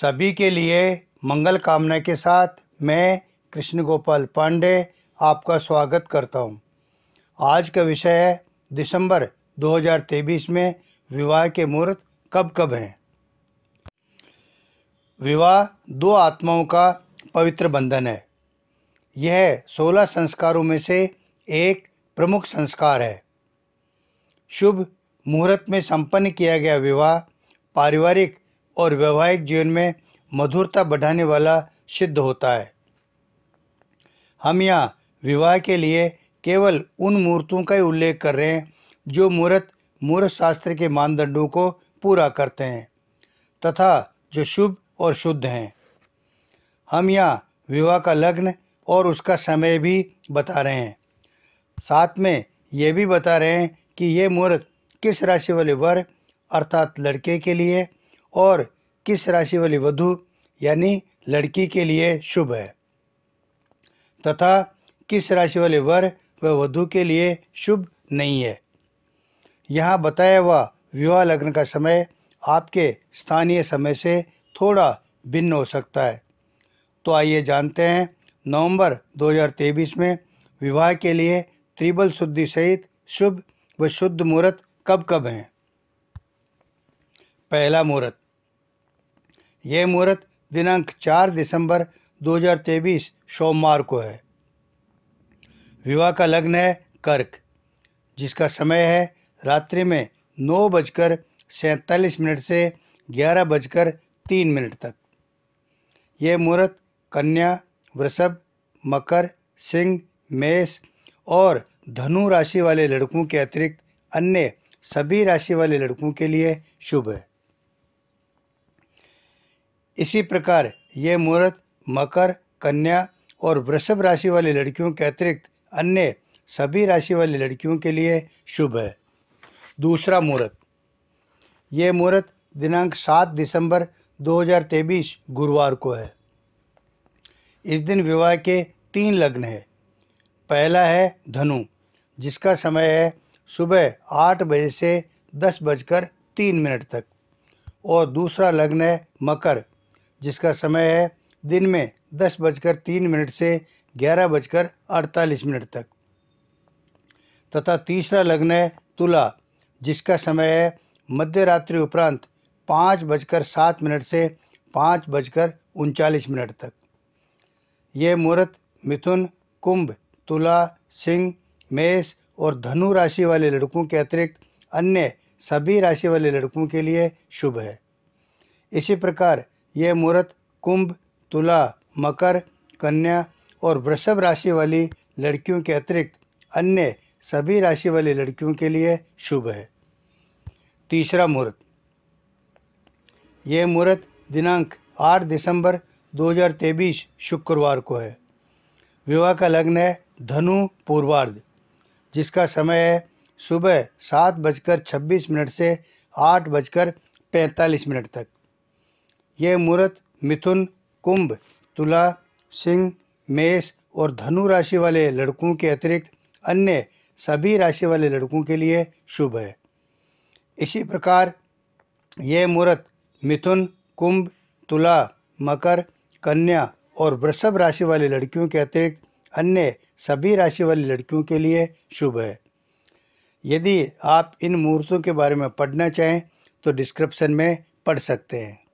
सभी के लिए मंगल कामना के साथ मैं कृष्ण गोपाल पांडे आपका स्वागत करता हूं। आज का विषय है दिसंबर 2023 में विवाह के मुहूर्त कब कब हैं। विवाह दो आत्माओं का पवित्र बंधन है। यह 16 संस्कारों में से एक प्रमुख संस्कार है। शुभ मुहूर्त में संपन्न किया गया विवाह पारिवारिक और वैवाहिक जीवन में मधुरता बढ़ाने वाला सिद्ध होता है। हम यहाँ विवाह के लिए केवल उन मुहूर्तों का ही उल्लेख कर रहे हैं जो मुहूर्त शास्त्र के मानदंडों को पूरा करते हैं तथा जो शुभ और शुद्ध हैं। हम यहाँ विवाह का लग्न और उसका समय भी बता रहे हैं। साथ में ये भी बता रहे हैं कि ये मुहूर्त किस राशि वाले वर अर्थात लड़के के लिए और किस राशि वाली वधू यानी लड़की के लिए शुभ है तथा किस राशि वाले वर व वधू के लिए शुभ नहीं है। यहाँ बताया हुआ विवाह लग्न का समय आपके स्थानीय समय से थोड़ा भिन्न हो सकता है। तो आइए जानते हैं नवंबर 2023 में विवाह के लिए त्रिबल शुद्धि सहित शुभ व शुद्ध मुहूर्त कब कब हैं। पहला मुहूर्त, यह मुहूर्त दिनांक 4 दिसंबर 2023 सोमवार को है। विवाह का लग्न है कर्क, जिसका समय है रात्रि में 9:47 से 11:03 तक। यह मुहूर्त कन्या, वृषभ, मकर, सिंह, मेष और धनु राशि वाले लड़कों के अतिरिक्त अन्य सभी राशि वाले लड़कों के लिए शुभ है। इसी प्रकार यह मुहूर्त मकर, कन्या और वृषभ राशि वाली लड़कियों के अतिरिक्त अन्य सभी राशि वाली लड़कियों के लिए शुभ है। दूसरा मुहूर्त, यह मुहूर्त दिनांक 7 दिसंबर 2023 गुरुवार को है। इस दिन विवाह के 3 लग्न है। पहला है धनु, जिसका समय है सुबह 8 बजे से 10:03 तक और दूसरा लग्न है मकर, जिसका समय है दिन में 10:03 से 11:48 तक तथा तीसरा लग्न है तुला, जिसका समय है मध्य रात्रि उपरांत 5:07 से 5:39 तक। यह मुहूर्त मिथुन, कुम्भ, तुला, सिंह, मेष और धनु राशि वाले लड़कों के अतिरिक्त अन्य सभी राशि वाले लड़कों के लिए शुभ है। इसी प्रकार यह मुहूर्त कुंभ, तुला, मकर, कन्या और वृषभ राशि वाली लड़कियों के अतिरिक्त अन्य सभी राशि वाली लड़कियों के लिए शुभ है। तीसरा मुहूर्त, यह मुहूर्त दिनांक 8 दिसंबर 2023 शुक्रवार को है। विवाह का लग्न है धनु पूर्वार्ध, जिसका समय है सुबह 7:26 से 8:45 तक। यह मुहूर्त मिथुन, कुंभ, तुला, सिंह, मेष और धनु राशि वाले लड़कों के अतिरिक्त अन्य सभी राशि वाले लड़कों के लिए शुभ है। इसी प्रकार यह मुहूर्त मिथुन, कुंभ, तुला, मकर, कन्या और वृषभ राशि वाली लड़कियों के अतिरिक्त अन्य सभी राशि वाली लड़कियों के लिए शुभ है। यदि आप इन मुहूर्तों के बारे में पढ़ना चाहें तो डिस्क्रिप्शन में पढ़ सकते हैं।